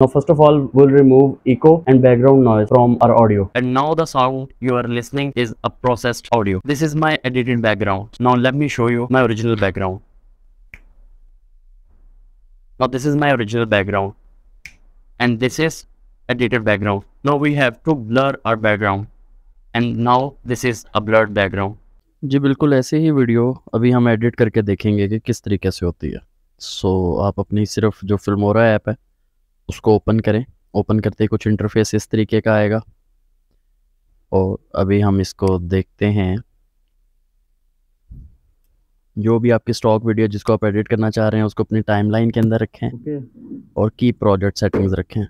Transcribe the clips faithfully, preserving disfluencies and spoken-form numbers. Now first of all, we'll remove echo and background noise from our audio. And now the sound you are listening is a processed audio. This is my edited background. Now let me show you my original background. Now this is my original background. And this is edited background. Now we have to blur our background. And now this is a blurred background. जी बिल्कुल ऐसे ही video अभी हम edit करके देखेंगे कि किस तरीके से होती है. सो आप अपनी सिर्फ जो फिल्मोरा ऐप है उसको ओपन करें. ओपन करते ही कुछ इंटरफेस इस तरीके का आएगा और अभी हम इसको देखते हैं. जो भी आपकी स्टॉक वीडियो जिसको आप एडिट करना चाह रहे हैं उसको अपनी टाइमलाइन के अंदर रखें okay. और की प्रोजेक्ट सेटिंग्स रखें.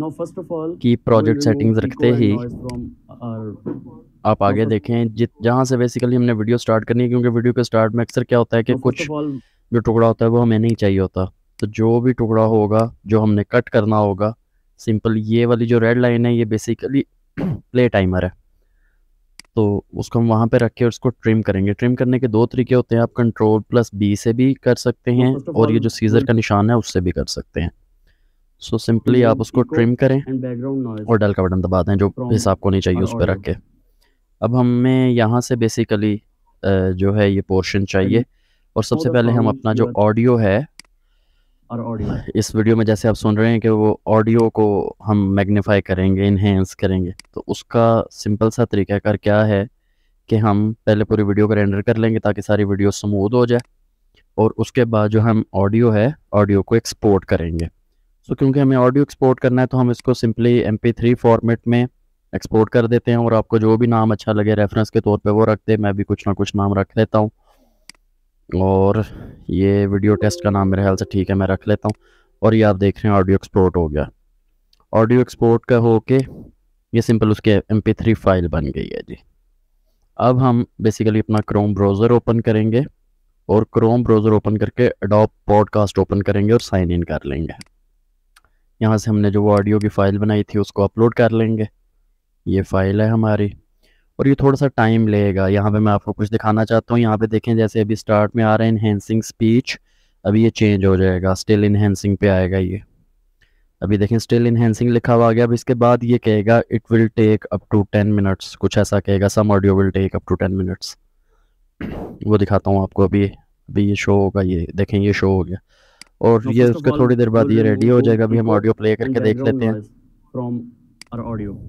Now first of all, की प्रोजेक्ट सेटिंग्स रखते ही our... आप आगे देखें जित जहाँ से बेसिकली हमने वीडियो स्टार्ट करनी है, क्योंकि वीडियो के स्टार्ट में अक्सर क्या होता है कि कुछ जो टुकड़ा होता है वो हमें नहीं चाहिए होता. तो जो भी टुकड़ा होगा जो हमने कट करना होगा, सिंपल ये वाली जो रेड लाइन है ये बेसिकली प्ले टाइमर है, तो उसको हम वहाँ पे रख के उसको ट्रिम करेंगे. ट्रिम करने के दो तरीके होते हैं, आप कंट्रोल प्लस बी से भी कर सकते हैं और ये जो सीजर का निशान है उससे भी कर सकते हैं. सो सिंपली आप उसको ट्रिम करें और डेल का बटन दबा दें जो हिसाब को नहीं चाहिए उस पर रख के. अब हमें यहाँ से बेसिकली जो है ये पोर्शन चाहिए और सबसे पहले हम अपना जो ऑडियो है और ऑडियो इस वीडियो में जैसे आप सुन रहे हैं कि वो ऑडियो को हम मैग्नीफाई करेंगे, इन्हेंस करेंगे. तो उसका सिंपल सा तरीकाकार क्या है कि हम पहले पूरी वीडियो को रेंडर कर लेंगे ताकि सारी वीडियो स्मूथ हो जाए और उसके बाद जो हम ऑडियो है ऑडियो को एक्सपोर्ट करेंगे. सो क्योंकि हमें ऑडियो एक्सपोर्ट करना है तो हम इसको simply M P three format में एक्सपोर्ट कर देते हैं और आपको जो भी नाम अच्छा लगे रेफरेंस के तौर पे वो रखते हैं. मैं भी कुछ ना कुछ नाम रख लेता हूँ और ये वीडियो टेस्ट का नाम मेरे ख्याल से ठीक है, मैं रख लेता हूँ. और ये आप देख रहे हैं ऑडियो एक्सपोर्ट हो गया. ऑडियो एक्सपोर्ट का हो के ये सिंपल उसके एम पी थ्री फाइल बन गई है जी. अब हम बेसिकली अपना क्रोम ब्राउज़र ओपन करेंगे और क्रोम ब्राउज़र ओपन करके एडोब पॉडकास्ट ओपन करेंगे और साइन इन कर लेंगे. यहाँ से हमने जो ऑडियो की फ़ाइल बनाई थी उसको अपलोड कर लेंगे. ये फाइल है हमारी और ये थोड़ा सा टाइम लेगा. यहाँ पे मैं आपको कुछ दिखाना चाहता हूँ. यहाँ पे देखें जैसे अभी स्टार्ट में आ रहा है इन्हेंसिंग स्पीच, अभी ये चेंज हो जाएगा, स्टिल इन्हेंसिंग पे आएगा. ये अभी देखें स्टिल इन्हेंसिंग लिखा हुआ आ गया. अब इसके बाद ये कहेगा it will take up to ten minutes, कुछ ऐसा कहेगा, some audio will take up to ten minutes. वो दिखाता हूँ आपको. अभी अभी ये शो होगा, ये देखें ये शो हो गया और ये उसके थोड़ी देर बाद ये रेडी हो जाएगा. अभी हम ऑडियो प्ले करके देख लेते हैं. फ्रॉम आवर ऑडियो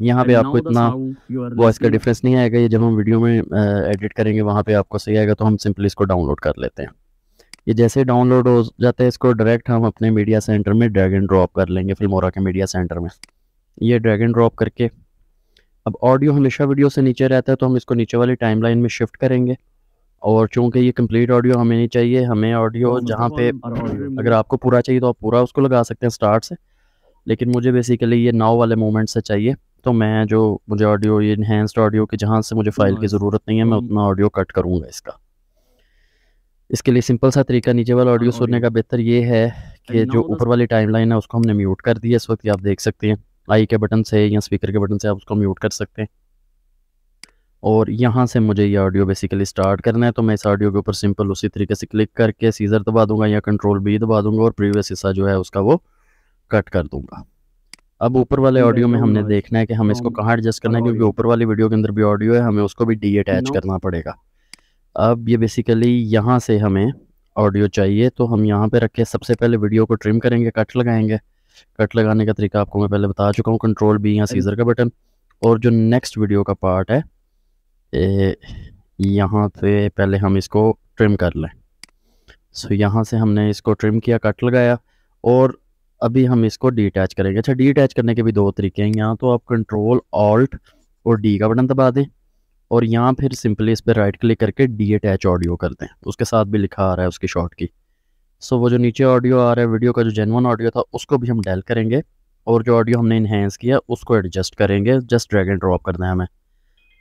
यहाँ पे आपको इतना वॉइस का डिफरेंस नहीं आएगा. ये जब हम वीडियो में एडिट करेंगे वहाँ पे आपको सही आएगा. तो हम सिंपली इसको डाउनलोड कर लेते हैं. ये जैसे डाउनलोड हो जाता है इसको डायरेक्ट हम अपने मीडिया सेंटर में ड्रैग एंड ड्रॉप कर लेंगे. फिल्मोरा के मीडिया सेंटर में ये ड्रैग एंड ड्रॉप करके अब ऑडियो हमेशा वीडियो से नीचे रहता है तो हम इसको नीचे वाली टाइम लाइन में शिफ्ट करेंगे. और चूँकि ये कंप्लीट ऑडियो हमें नहीं चाहिए, हमें ऑडियो जहाँ पे अगर आपको पूरा चाहिए तो आप पूरा उसको लगा सकते हैं स्टार्ट से, लेकिन मुझे बेसिकली ये नाव वाले मोमेंट से चाहिए. तो मैं जो मुझे ऑडियो ये इन्हेंस्ड ऑडियो के जहाँ से मुझे फ़ाइल की ज़रूरत नहीं है मैं उतना ऑडियो कट करूँगा इसका. इसके लिए सिंपल सा तरीका नीचे वाला ऑडियो सुनने का बेहतर ये है कि जो ऊपर वाली टाइमलाइन है उसको हमने म्यूट कर दिया. इस वक्त आप देख सकते हैं आई के बटन से या स्पीकर के बटन से आप उसको म्यूट कर सकते हैं. और यहाँ से मुझे ये ऑडियो बेसिकली स्टार्ट करना है तो मैं इस ऑडियो के ऊपर सिंपल उसी तरीके से क्लिक करके सीजर दबा दूँगा या कंट्रोल बी दबा दूँगा और प्रीवियस हिस्सा जो है उसका वो कट कर दूँगा. अब ऊपर वाले ऑडियो में हमने देखना है कि हम इसको कहाँ एडजस्ट करना है, क्योंकि ऊपर वाली वीडियो के अंदर भी ऑडियो है, हमें उसको भी डी अटैच करना पड़ेगा. अब ये बेसिकली यहाँ से हमें ऑडियो चाहिए तो हम यहाँ पे रख के सबसे पहले वीडियो को ट्रिम करेंगे, कट लगाएंगे. कट लगाने का तरीका आपको मैं पहले बता चुका हूँ, कंट्रोल बी या सीजर का बटन. और जो नेक्स्ट वीडियो का पार्ट है यहाँ पे पहले हम इसको ट्रिम कर लें. सो यहाँ से हमने इसको ट्रिम किया, कट लगाया और अभी हम इसको डी अटैच करेंगे. अच्छा, डी अटैच करने के भी दो तरीके हैं. यहाँ तो आप कंट्रोल ऑल्ट और डी का बटन दबा दें और यहाँ फिर सिंपली इस पर राइट क्लिक करके डी अटैच ऑडियो कर दें. उसके साथ भी लिखा आ रहा है उसकी शॉर्ट की. सो वो जो नीचे ऑडियो आ रहा है वीडियो का जो जेन्युइन ऑडियो था उसको भी हम डायल करेंगे और जो ऑडियो हमने इन्हेंस किया उसको एडजस्ट करेंगे. जस्ट ड्रैग एंड ड्रॉप करना है हमें,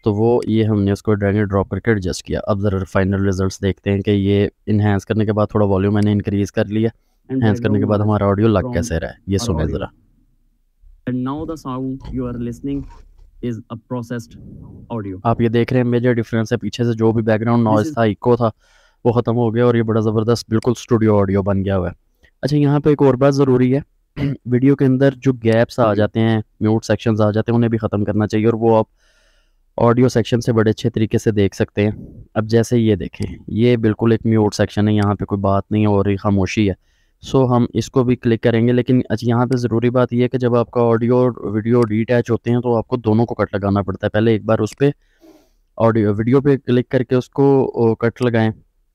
तो वो ये हमने उसको ड्रैग एंड ड्रॉप करके एडजस्ट किया. अब ज़रा फाइनल रिजल्ट्स देखते हैं कि ये इन्हेंस करने के बाद थोड़ा वॉल्यूम मैंने इंक्रीज़ कर लिया. एनहांस करने के बाद हमारा ऑडियो लग कैसे रहा है ये सुने जरा. And now the sound you are listening is a processed audio. आप ये देख रहे हैं मेजर डिफरेंस है. पीछे से जो भी बैकग्राउंड नॉइज था, इको था, वो खत्म हो गया और ये बड़ा जबरदस्त बिल्कुल स्टूडियो ऑडियो बन गया हुआ है. अच्छा, यहाँ पे एक और बात जरूरी है वीडियो के अंदर जो गैप्स आ जाते हैं, म्यूट सेक्शंस आ जाते हैं, उन्हें भी ख़त्म करना चाहिए और वो आप ऑडियो सेक्शन से बड़े अच्छे तरीके से देख सकते हैं। अब जैसे ये देखें, ये बिल्कुल एक म्यूट सेक्शन है, यहाँ पे कोई बात नहीं हो रही, खामोशी है। सो हम इसको भी क्लिक करेंगे, लेकिन अच्छा यहाँ पे ज़रूरी बात यह है कि जब आपका ऑडियो और वीडियो डिटैच होते हैं तो आपको दोनों को कट लगाना पड़ता है। पहले एक बार उस पर ऑडियो वीडियो पे क्लिक करके उसको कट लगाएं,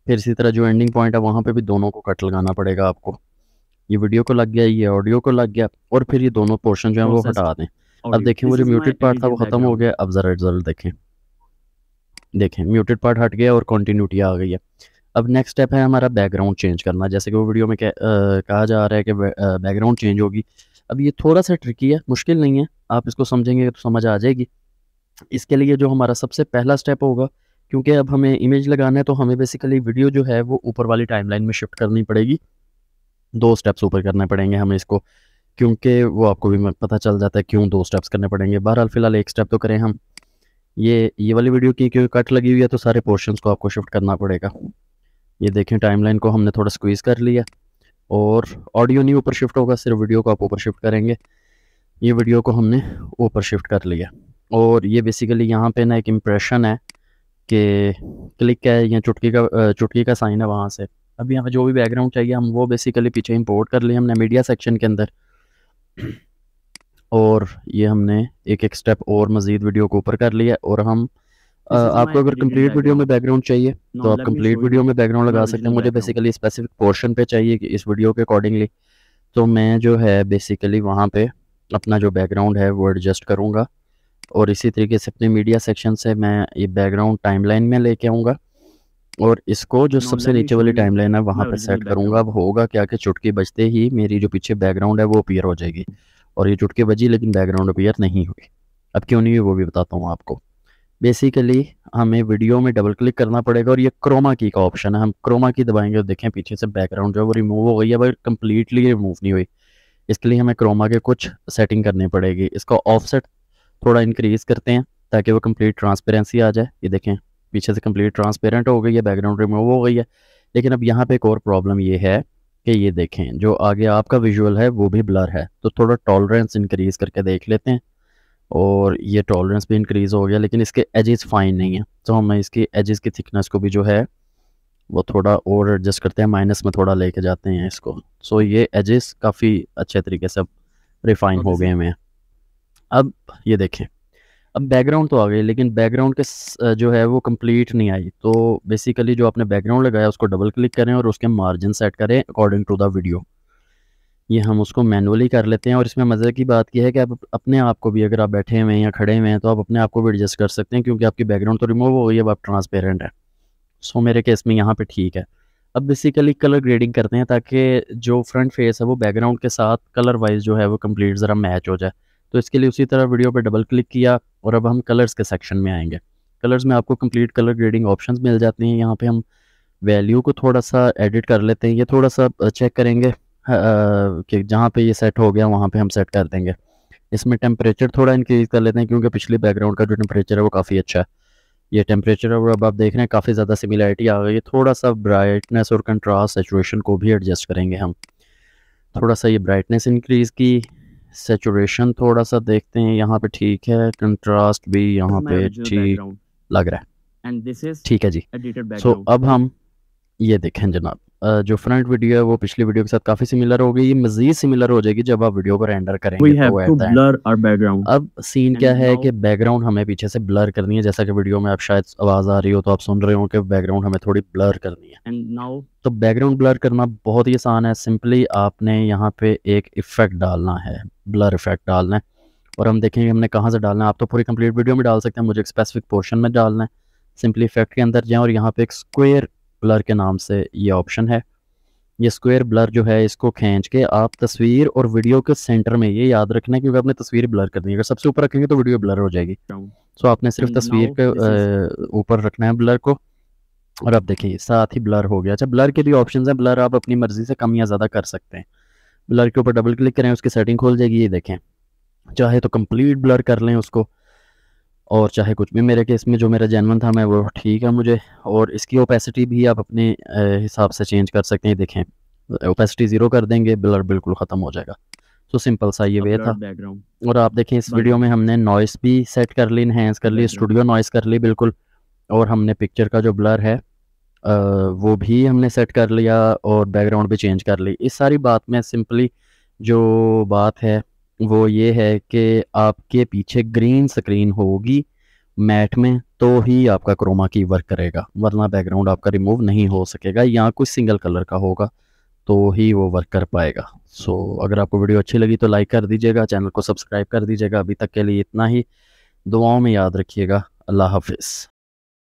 फिर इसी तरह जो एंडिंग पॉइंट है वहाँ पे भी दोनों को कट लगाना पड़ेगा आपको। ये वीडियो को लग गया, ये ऑडियो को लग गया, और फिर ये दोनों पोर्शन जो है वो हटा दें। अब देखें वो जो म्यूटेड पार्ट था वो ख़त्म हो गया। अब ज़रा रिजल्ट देखें, देखें म्यूटेड पार्ट हट गया और कंटिन्यूटी आ गई है। अब नेक्स्ट स्टेप है हमारा बैकग्राउंड चेंज करना। जैसे कि वो वीडियो में कह, आ, कहा जा रहा है कि बैकग्राउंड चेंज होगी। अब ये थोड़ा सा ट्रिकी है, मुश्किल नहीं है, आप इसको समझेंगे तो समझ आ जाएगी। इसके लिए जो हमारा सबसे पहला स्टेप होगा, क्योंकि अब हमें इमेज लगाना है तो हमें बेसिकली वीडियो जो है वो ऊपर वाली टाइमलाइन में शिफ्ट करनी पड़ेगी। दो स्टेप्स ऊपर करने पड़ेंगे हमें इसको, क्योंकि वो आपको भी पता चल जाता है क्यों दो स्टेप्स करने पड़ेंगे। बहरहाल फ़िलहाल एक स्टेप तो करें हम। ये ये वाली वीडियो की क्योंकि कट लगी हुई है तो सारे पोर्शंस को आपको शिफ्ट करना पड़ेगा। ये देखें टाइमलाइन को हमने थोड़ा स्क्वीज़ कर लिया और ऑडियो नहीं ऊपर शिफ्ट होगा, सिर्फ वीडियो को आप ऊपर शिफ्ट करेंगे। ये वीडियो को हमने ऊपर शिफ्ट कर लिया और ये बेसिकली यहाँ पे ना एक इम्प्रेशन है कि क्लिक है या चुटकी का चुटकी का साइन है वहाँ से। अब यहाँ पे जो भी बैकग्राउंड चाहिए हम वो बेसिकली पीछे इंपोर्ट कर लिए हमने मीडिया सेक्शन के अंदर, और ये हमने एक एक स्टेप और मज़ीद वीडियो को ऊपर कर लिया। और हम Uh, आपको अगर कंप्लीट वीडियो में बैकग्राउंड चाहिए तो आप कंप्लीट वीडियो में बैकग्राउंड लगा सकते हैं। मुझे बेसिकली स्पेसिफिक पोर्शन पे चाहिए कि इस वीडियो के अकॉर्डिंगली, तो मैं जो है बेसिकली वहाँ पे अपना जो बैकग्राउंड है वो एडजस्ट करूँगा। और इसी तरीके से अपने मीडिया सेक्शन से मैं ये बैकग्राउंड टाइमलाइन में लेके आऊँगा और इसको जो सबसे नीचे वाली टाइमलाइन है वहाँ पर सेट करूँगा। अब होगा क्या कि चुटकी बजते ही मेरी जो पीछे बैकग्राउंड है वो अपीयर हो जाएगी, और ये चुटकी बजी लेकिन बैकग्राउंड अपीयर नहीं हुई। अब क्यों नहीं हुई वो भी बताता हूँ आपको। बेसिकली हमें वीडियो में डबल क्लिक करना पड़ेगा और ये क्रोमा की का ऑप्शन है, हम क्रोमा की दबाएंगे और देखें पीछे से बैकग्राउंड जो है वो रिमूव हो गई है, बट कम्प्लीटली रिमूव नहीं हुई। इसके लिए हमें क्रोमा के कुछ सेटिंग करनी पड़ेगी। इसका ऑफसेट थोड़ा इंक्रीज़ करते हैं ताकि वो कम्प्लीट ट्रांसपेरेंसी आ जाए। ये देखें पीछे से कम्प्लीट ट्रांसपेरेंट हो गई है, बैकग्राउंड रिमूव हो गई है। लेकिन अब यहाँ पर एक और प्रॉब्लम ये है कि ये देखें जो आगे आपका विजुअल है वो भी ब्लर है, तो थोड़ा टॉलरेंस इंक्रीज़ करके देख लेते हैं। और ये टॉलरेंस भी इंक्रीज़ हो गया, लेकिन इसके एजेस फाइन नहीं है, तो हम इसकी एजेस की थिकनेस को भी जो है वो थोड़ा और एडजस्ट करते हैं, माइनस में थोड़ा लेके जाते हैं इसको। सो ये एजेस काफ़ी अच्छे तरीके से रिफाइन हो गए हैं। अब ये देखें, अब बैकग्राउंड तो आ गई, लेकिन बैकग्राउंड के जो है वो कंप्लीट नहीं आई। तो बेसिकली जो आपने बैकग्राउंड लगाया उसको डबल क्लिक करें और उसके मार्जिन सेट करें अकॉर्डिंग टू द वीडियो। ये हम उसको मैनुअली कर लेते हैं। और इसमें मज़े की बात यह है कि आप अपने आप को भी, अगर आप बैठे हुए हैं या खड़े हुए हैं, तो आप अपने आप को भी एडजस्ट कर सकते हैं, क्योंकि आपकी बैकग्राउंड तो रिमूव हो गई, अब आप ट्रांसपेरेंट है। सो मेरे केस में यहाँ पे ठीक है। अब बेसिकली कलर ग्रेडिंग करते हैं ताकि जो फ्रंट फेस है वो बैकग्राउंड के साथ कलर वाइज जो है वो कम्प्लीट ज़रा मैच हो जाए। तो इसके लिए उसी तरह वीडियो पर डबल क्लिक किया और अब हम कलर्स के सेक्शन में आएँगे। कलर्स में आपको कम्प्लीट कलर ग्रेडिंग ऑप्शन मिल जाती हैं। यहाँ पर हम वैल्यू को थोड़ा सा एडिट कर लेते हैं, ये थोड़ा सा चेक करेंगे कि जहाँ पे ये सेट हो गया वहाँ पे हम सेट कर देंगे। इसमें टेम्परेचर थोड़ा इंक्रीज़ कर लेते हैं, क्योंकि पिछले बैकग्राउंड का जो टेम्परेचर है वो काफ़ी अच्छा है। ये टेम्परेचर है, और अब आप देख रहे हैं काफ़ी ज़्यादा सिमिलरिटी आ गई है। थोड़ा सा ब्राइटनेस और कंट्रास्ट सेचुरेशन को भी एडजस्ट करेंगे हम। थोड़ा सा ये ब्राइटनेस इंक्रीज़ की, सेचुरेशन थोड़ा सा देखते हैं यहाँ पर ठीक है, कंट्रास्ट भी यहाँ पे ठीक लग रहा है, ठीक है जी। सो अब हम ये देखें जनाब, जो फ्रंट वीडियो है वो पिछली वीडियो के साथ काफी सिमिलर हो गई। ये मजीद सिमिलर हो जाएगी जब आप वीडियो को रेंडर करेंगे तो ब्लर और बैकग्राउंड। अब सीन क्या है कि बैकग्राउंड हमें पीछे से ब्लर करनी है। जैसा कि वीडियो में आप शायद आवाज आ रही हो तो आप सुन रहे हो कि बैकग्राउंड हमें थोड़ी ब्लर करनी है। एंड नाउ तो बैकग्राउंड ब्लर करना बहुत ही आसान है। सिंपली आपने यहाँ पे एक इफेक्ट डालना है, ब्लर इफेक्ट डालना है, और हम देखेंगे हमने कहाँ से डालना है। आप तो पूरी कंप्लीट वीडियो में डाल सकते हैं, मुझे एक स्पेसिफिक पोर्शन में डालना है। सिंपली इफेक्ट के अंदर जाएँ और यहाँ पे एक स्क्वायर ब्लर के नाम से ये ऑप्शन है। ये स्क्वायर ब्लर जो है इसको खींच के आप तस्वीर और वीडियो के सेंटर में, ये याद रखना है क्योंकि आपने तस्वीर ब्लर करनी है। अगर सबसे ऊपर रखेंगे तो वीडियो ब्लर हो जाएगी। सो आपने सिर्फ तस्वीर के ऊपर रखना है ब्लर को, और आप देखिए साथ ही ब्लर हो गया। अच्छा, ब्लर के लिए ऑप्शंस हैं, ब्लर आप अपनी मर्जी से कम या ज़्यादा कर सकते हैं। ब्लर के ऊपर डबल क्लिक करें, उसकी सेटिंग खोल जाएगी। ये देखें, चाहे तो कम्प्लीट ब्लर कर लें उसको, और चाहे कुछ भी। मेरे केस में जो मेरा जेनवन था मैं वो ठीक है मुझे। और इसकी ओपेसिटी भी आप अपने हिसाब से चेंज कर सकते हैं। देखें ओपेसिटी ज़ीरो कर देंगे, ब्लर बिल्कुल ख़त्म हो जाएगा। तो सिंपल सा ये वे था बैकग्राउंड। और आप देखें इस वीडियो में हमने नॉइस भी सेट कर ली, इनहेंस कर ली, स्टूडियो नॉइस कर ली बिल्कुल, और हमने पिक्चर का जो ब्लर है आ, वो भी हमने सेट कर लिया और बैकग्राउंड भी चेंज कर ली। इस सारी बात में सिंपली जो बात है वो ये है कि आपके पीछे ग्रीन स्क्रीन होगी मैट में तो ही आपका क्रोमा की वर्क करेगा, वरना बैकग्राउंड आपका रिमूव नहीं हो सकेगा या कुछ सिंगल कलर का होगा तो ही वो वर्क कर पाएगा। सो so, अगर आपको वीडियो अच्छी लगी तो लाइक कर दीजिएगा, चैनल को सब्सक्राइब कर दीजिएगा। अभी तक के लिए इतना ही, दुआओं में याद रखिएगा। अल्लाह हाफिज़।